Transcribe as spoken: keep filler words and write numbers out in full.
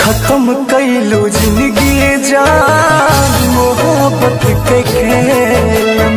खत्म कैलो जिंदगी जान मोहब्बत के खेल।